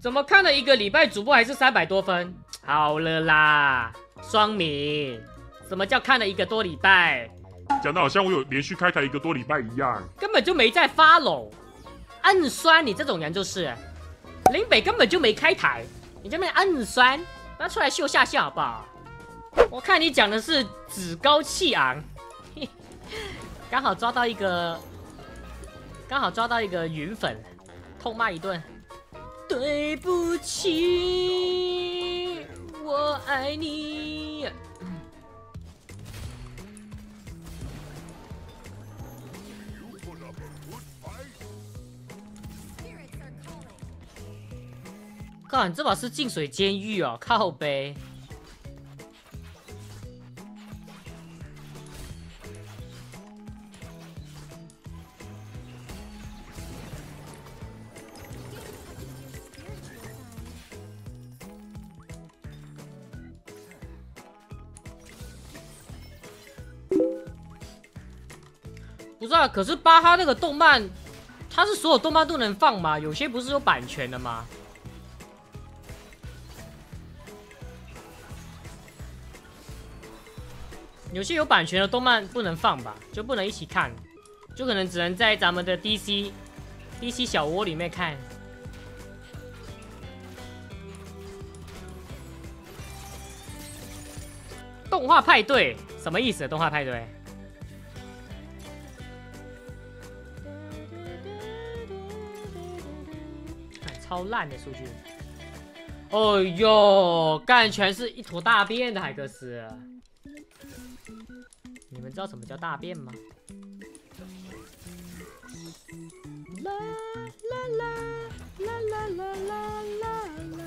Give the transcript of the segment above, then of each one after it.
怎么看了一个礼拜，主播还是300多分？好了啦，双敏，什么叫看了一个多礼拜？讲得好像我有连续开台1个多礼拜一样，根本就没在follow。暗酸，你这种人就是，林北根本就没开台，你这边暗酸，拿出来秀下限好不好？我看你讲的是趾高气昂，刚好抓到一个，云粉，痛骂一顿。 对不起，我爱你。靠，你这把是进水监狱哦，靠北。不知道，可是巴哈那个动漫，它是所有动漫都能放吗？有些不是有版权的吗？有些有版权的动漫不能放吧，就不能一起看，就可能只能在咱们的 DC 小窝里面看。动画派对什么意思？动画派对？ 超烂的数据！哦哟，干全是一坨大便的海克斯。你们知道什么叫大便吗？啦啦啦啦啦啦啦啦啦！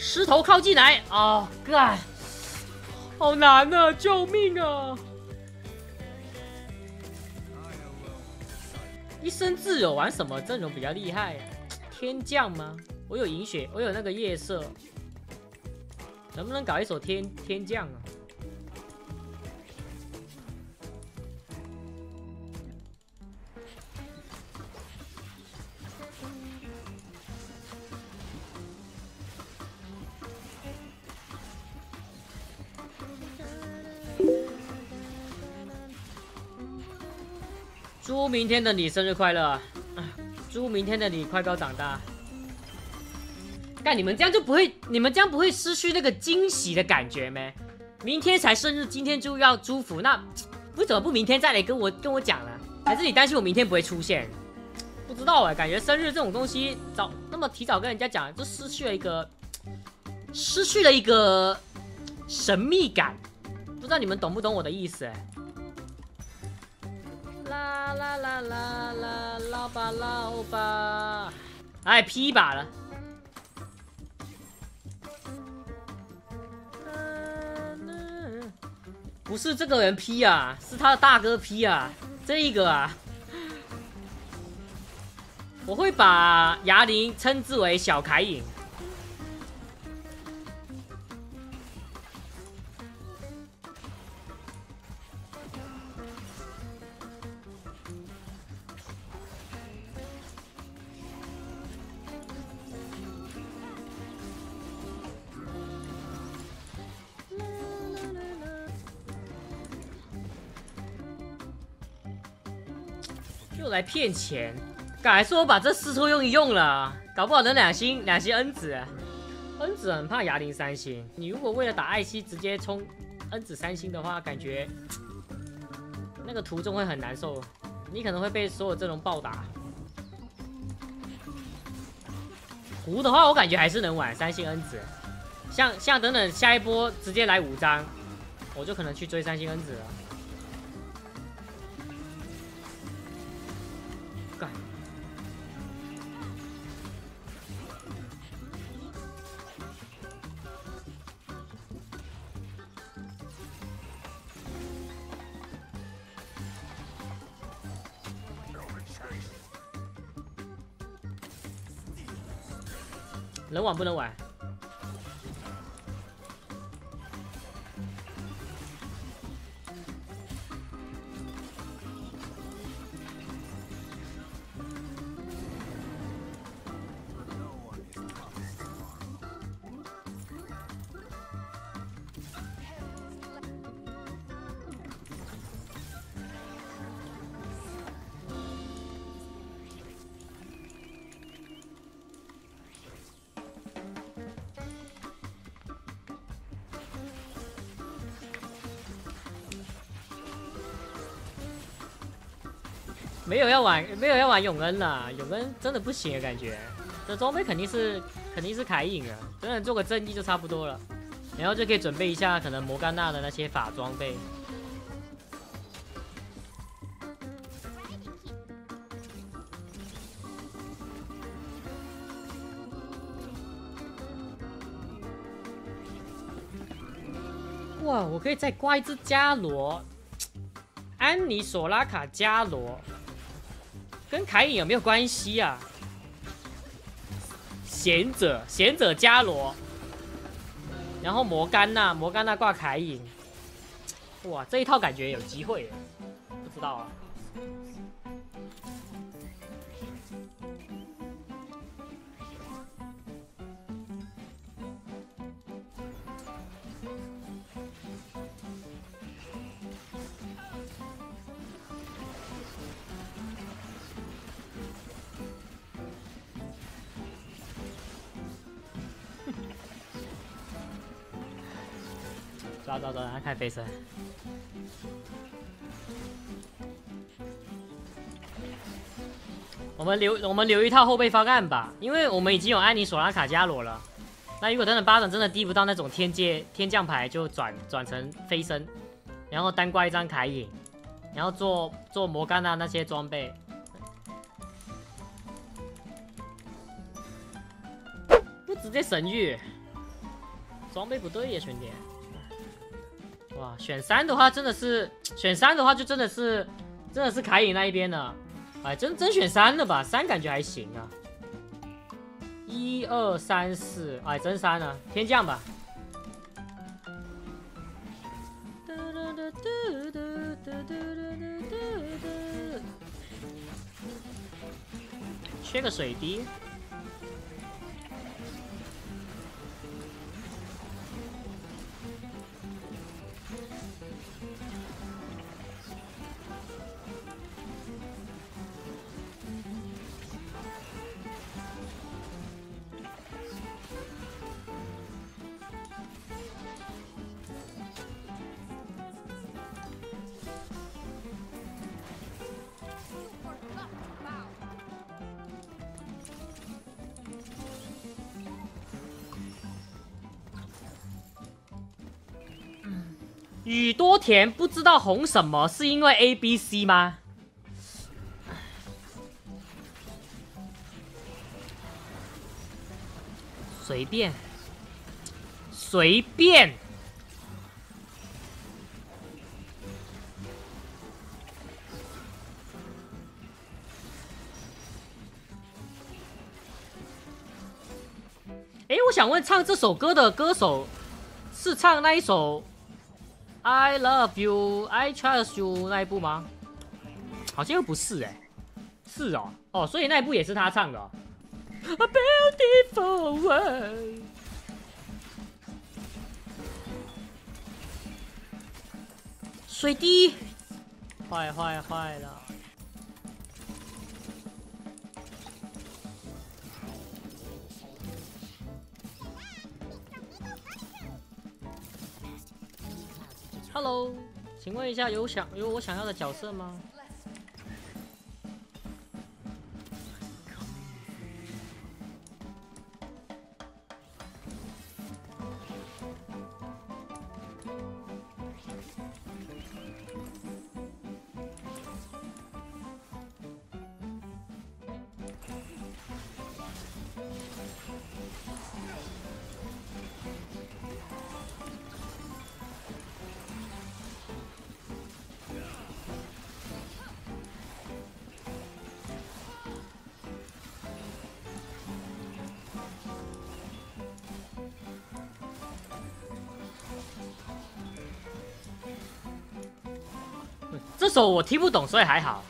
石头靠近来啊！干，好难啊！救命啊！一生自由玩什么阵容比较厉害呀、啊？天降吗？我有银雪，我有那个夜色，能不能搞一首天降啊？祝明天的你生日快乐啊！祝明天的你快高长大。干，你们这样不会失去那个惊喜的感觉没？明天才生日，今天就要祝福，那为什么不明天再来跟我讲呢？还是你担心我明天不会出现？不知道哎，感觉生日这种东西早那么提早跟人家讲，就失去了一个神秘感。不知道你们懂不懂我的意思哎？ 啦啦啦啦啦，捞吧捞吧！哎，劈一把了。不是这个人劈啊，是他的大哥劈啊，这个啊，我会把牙林称之为小凯影。 又来骗钱，敢说我把这私处用一用了，搞不好能两星恩子，恩子很怕牙林3星。你如果为了打艾希直接冲恩子3星的话，感觉那个途中会很难受，你可能会被所有阵容暴打。胡的话，我感觉还是能玩3星恩子，像等等下一波直接来5张，我就可能去追3星恩子了。能玩不能玩？没有要玩永恩了，永恩真的不行啊，感觉这装备肯定是凯隐啊，真的做个正义就差不多了，然后就可以准备一下可能摩甘娜的那些法装备。哇，我可以再刮一只伽罗，安妮索拉卡伽罗。 跟凯隐有没有关系啊？贤者伽罗，然后摩甘娜挂凯隐，哇，这一套感觉有机会耶，不知道啊。抓，看飞升。我们留一套后备方案吧，因为我们已经有安妮索拉卡伽罗了。那如果等等巴掌真的低不到那种天降牌，就转成飞升，然后单挂一张凯隐，然后做摩甘娜那些装备。 不直接神域，装备不对呀，兄弟。 哇，选三的话就真的是凯隐那一边的，哎，真选三了吧？三感觉还行啊。1、2、3、4，哎，真三啊，天降吧。缺个水滴。 宇多田不知道红什么，是因为 A、B、C 吗？随便，哎，我想问，唱这首歌的歌手是唱那一首？ I love you, I trust you 那一部吗？好像又不是哎、欸，是哦哦，所以那一部也是他唱的、哦。A beautiful world。水滴，坏了。 Hello， 请问一下，有我想要的角色吗？这手我踢不懂，所以还好。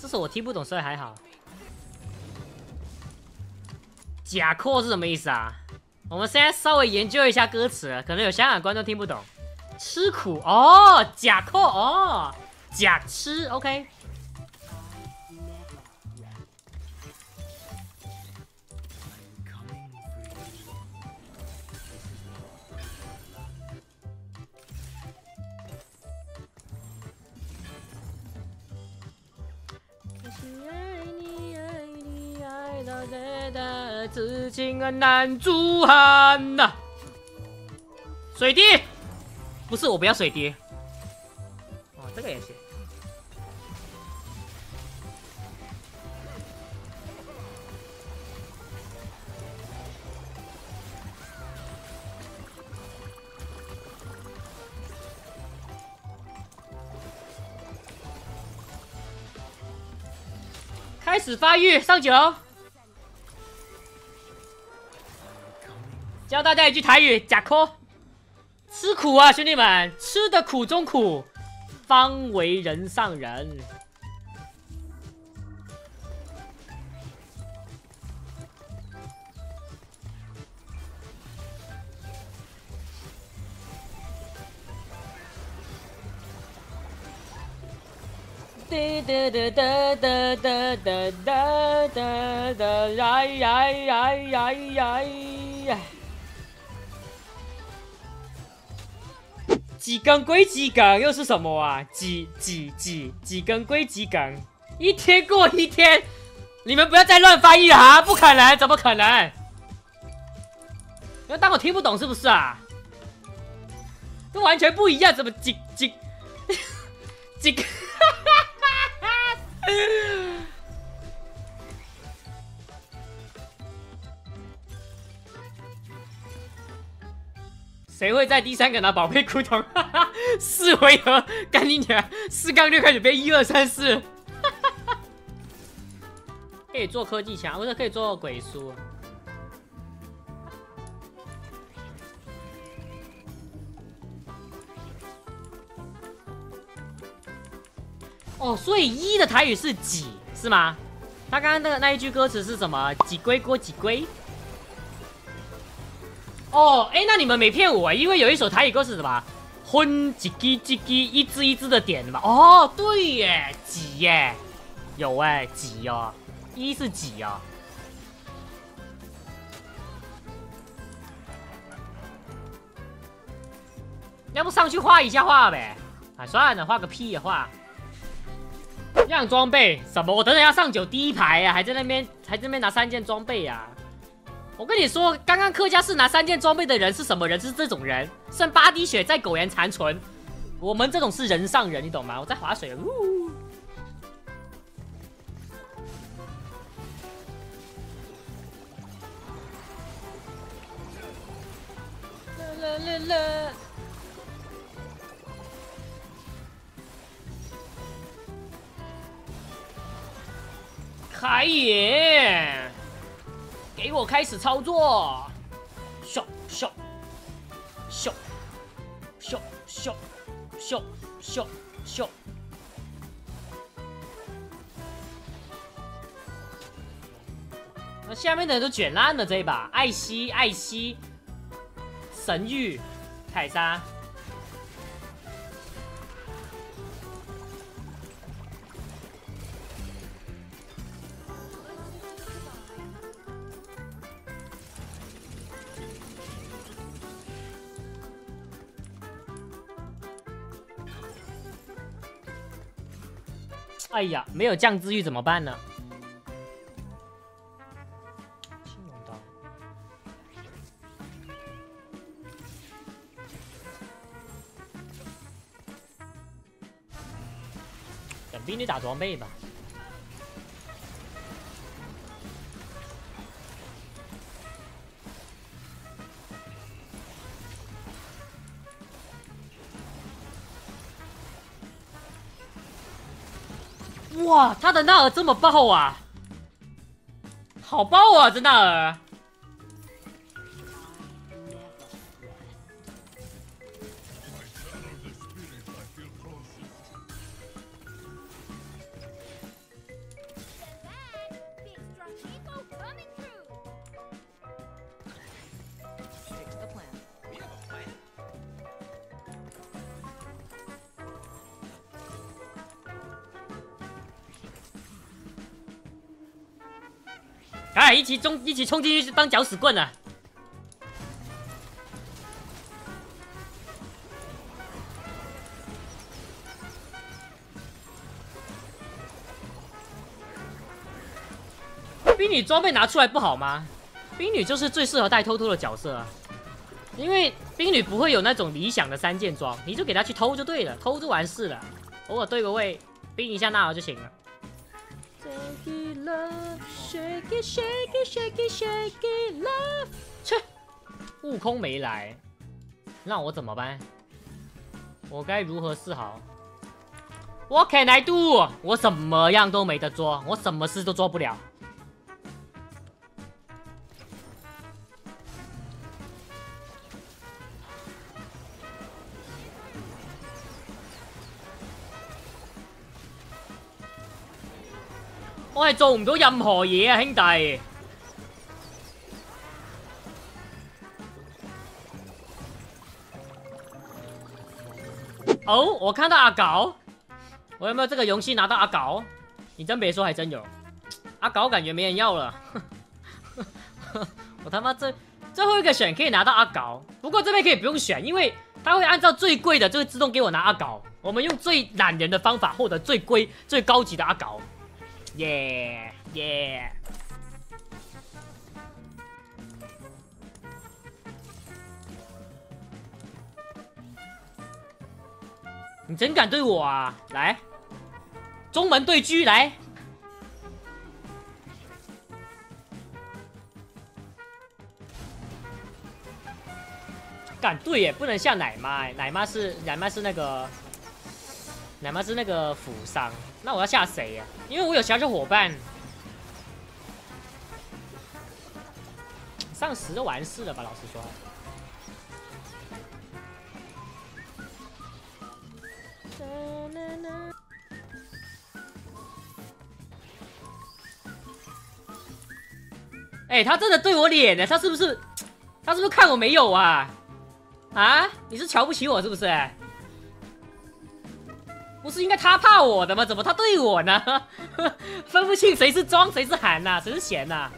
这手我踢不懂，所以还好。假扣是什么意思啊？我们现在稍微研究一下歌词，可能有香港观众听不懂。吃苦哦，假扣哦，假吃 OK。 痴情的男子汉呐，水滴，不是我不要水滴，哦，这个也行。开始发育，上几楼？ 教大家一句台语：假苦，吃苦啊，兄弟们，吃的苦中苦，方为人上人。哒哒哒哒哒哒哒哒哒哒，来来来来来。 几更归几更，又是什么啊？几更归几更，一天过一天，你们不要再乱翻译了啊！不可能，怎么可能？你要当我听不懂是不是啊？这完全不一样，怎么几？谁会在第三个拿宝贝骷髅？哈哈，四回合，干你娘！4杠6开始变1、2、3、4，哈哈，可以做科技墙，或者可以做鬼书。哦，所以一的台语是几，是吗？他刚刚那一句歌词是什么？几龟锅几龟？ 哦，哎，那你们没骗我，因为有一首台语歌是什么？婚几几几几，一只一只的点嘛。哦，对耶，几耶，有哎，几哦，一是几哦。要不上去画一下画呗？啊，算了，画个屁呀画。样装备什么？我等等要上9第一排呀、啊，还在那边拿3件装备呀、啊。 我跟你说，刚刚客家市拿3件装备的人是什么人？是这种人，剩8滴血在苟延残存。我们这种是人上人，你懂吗？我在划水了。凯爷。 给我开始操作！咻咻咻咻咻咻咻咻！那下面的人都卷烂了这一把，艾希、艾希、神域、凯撒。 哎呀，没有降智欲怎么办呢？青龙刀。等兵力打装备吧。哇，他的纳尔这么爆啊！好爆啊，这纳尔！哎，一起冲进去是当搅屎棍啊！冰女装备拿出来不好吗？冰女就是最适合带偷偷的角色啊，因为冰女不会有那种理想的三件装，你就给她去偷就对了，偷就完事了，偶尔对个位冰一下纳尔就行了。 Shake it, love, shake it, shake it, shake it, shake it, love。切，悟空没来，让我怎么办？我该如何是好 ？What can I do？ 我什么样都没得做，我什么事都做不了。我係做唔到任何嘢啊，兄弟！哦，我看到阿搞，我有没有这个勇气拿到阿搞？你真别说，还真有。阿搞感觉没人要了。我他妈最后一个选可以拿到阿搞，不过这边可以不用选，因为他会按照最贵的就会自动给我拿阿搞。我们用最懒人的方法获得最贵最高级的阿搞。 耶耶！你真敢对我啊！来，中门对狙来！敢对也不能下奶妈，奶妈是那个扶桑。 那我要吓谁呀？因为我有小小伙伴，上10就完事了吧？老实说，哎，他真的对我脸呢？他是不是看我没有啊？啊，你是瞧不起我是不是？ 不是应该他怕我的吗？怎么他对我呢？分不清谁是装谁是寒呐，谁是咸呐？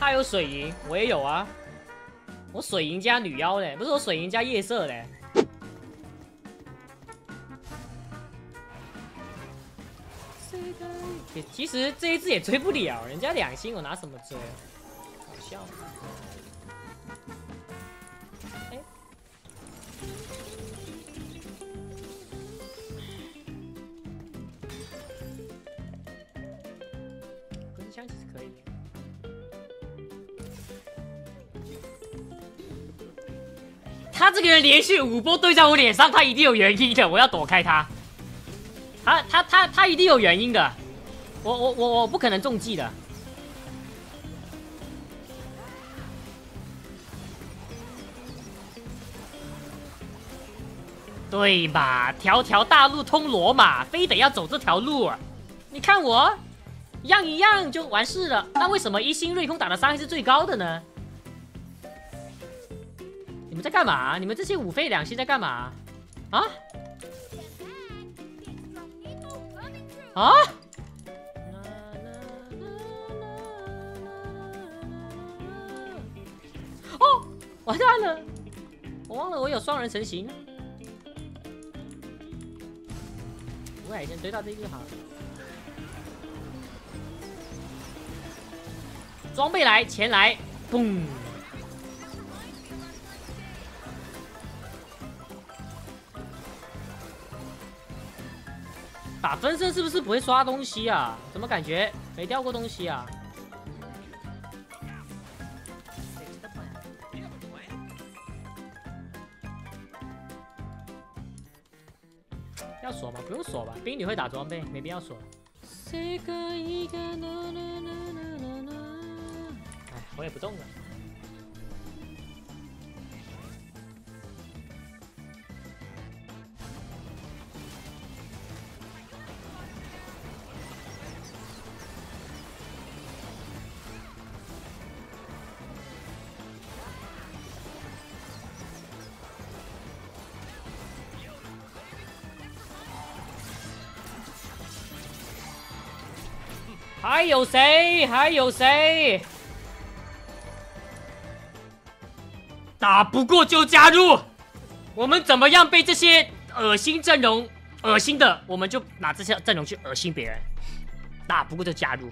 他有水银，我也有啊。 我水银加女妖嘞，不是我水银加夜色嘞。其实这一只也追不了，人家2星，我拿什么追？好笑。哎，喷枪其实可以。 他这个人连续5波对在我脸上，他一定有原因的，我要躲开他。他一定有原因的，我不可能中计的。对嘛，条条大路通罗马，非得要走这条路。你看我，让一让就完事了。那为什么1星瑞空打的伤害是最高的呢？ 你们在干嘛？你们这些5费2星在干嘛？啊？啊？哦，完蛋了！我忘了我有双人成型。我先堆到这就好了。装备来，钱来，嘣！ 打分身是不是不会刷东西啊？怎么感觉没掉过东西啊？要锁吗？不用锁吧，冰女会打装备，没必要锁。哎，我也不动了。还有谁？还有谁？打不过就加入。我们怎么样被这些恶心阵容恶心的，我们就拿这些阵容去恶心别人。打不过就加入。